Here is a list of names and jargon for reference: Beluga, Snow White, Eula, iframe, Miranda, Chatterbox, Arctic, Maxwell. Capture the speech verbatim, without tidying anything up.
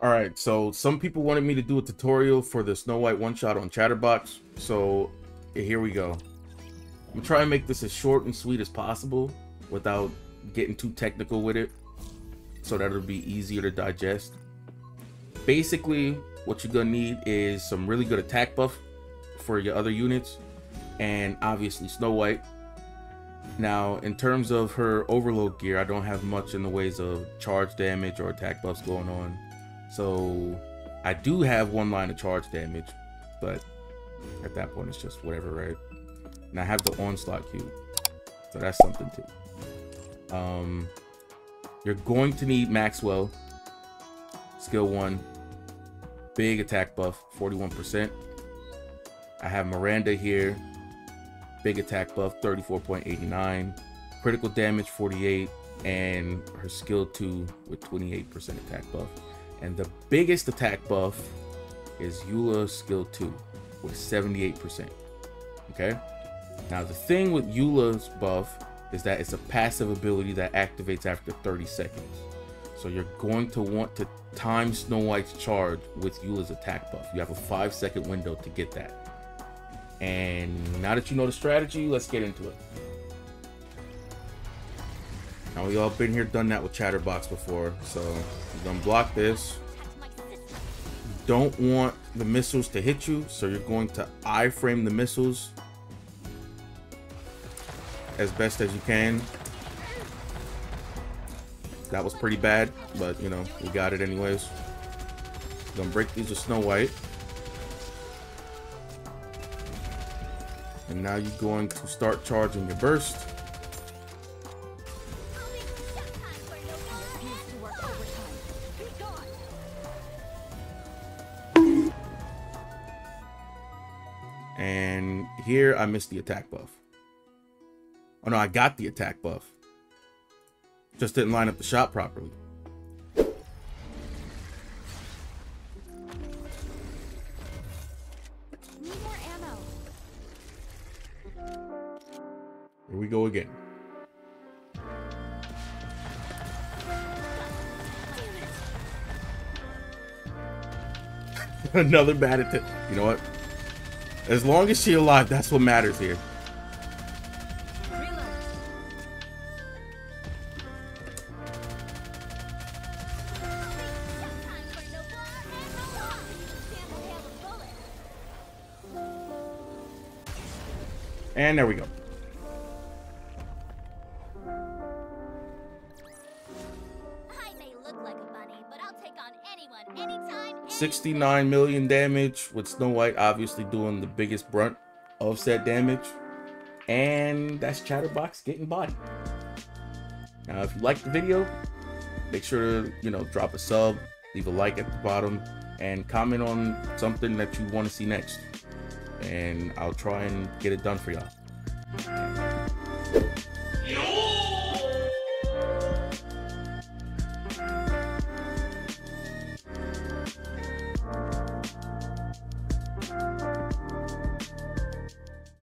All right, so some people wanted me to do a tutorial for the Snow White one-shot on Chatterbox, so here we go. I'm gonna try and make this as short and sweet as possible without getting too technical with it, so that it'll be easier to digest. Basically, what you're gonna need is some really good attack buff for your other units, and obviously Snow White. Now, in terms of her overload gear, I don't have much in the ways of charge damage or attack buffs going on. So I do have one line of charge damage, but at that point it's just whatever, right? And I have the onslaught cube, so that's something too. Um, you're going to need Maxwell, skill one, big attack buff, forty-one percent. I have Miranda here, big attack buff, thirty-four point eight nine, critical damage forty-eight, and her skill two with twenty-eight percent attack buff. And the biggest attack buff is Eula skill two with seventy-eight percent. Okay? Now the thing with Eula's buff is that it's a passive ability that activates after thirty seconds. So you're going to want to time Snow White's charge with Eula's attack buff. You have a five second window to get that. And now that you know the strategy, let's get into it. Now we all been here, done that with Chatterbox before, so you're gonna block this. You don't want the missiles to hit you, so you're going to iframe the missiles as best as you can. That was pretty bad, but you know, we got it anyways. You're gonna break these with Snow White. And now you're going to start charging your burst. And here I missed the attack buff. Oh no, I got the attack buff. Just didn't line up the shot properly. Need more ammo. Here we go again. Another bad attack. You know what? As long as she's alive, that's what matters here. Reload. And there we go. I may look like a bunny, but I'll take on anyone, anytime. sixty-nine million damage with Snow White obviously doing the biggest brunt of said damage, and that's Chatterbox getting bodied. Now if you liked the video, make sure to you know drop a sub, leave a like at the bottom, and comment on something that you want to see next, and I'll try and get it done for y'all.